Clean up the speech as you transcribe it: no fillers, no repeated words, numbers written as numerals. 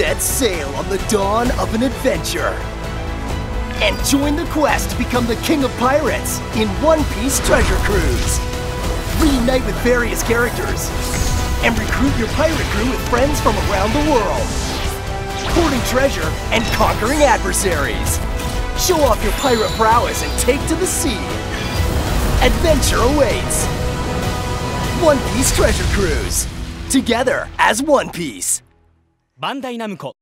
Set sail on the dawn of an adventure and join the quest to become the king of pirates in One Piece Treasure Cruise. Reunite with various characters and recruit your pirate crew with friends from around the world. Hoarding treasure and conquering adversaries. Show off your pirate prowess and take to the sea. Adventure awaits. One Piece Treasure Cruise. Together as One Piece. Bandai Namco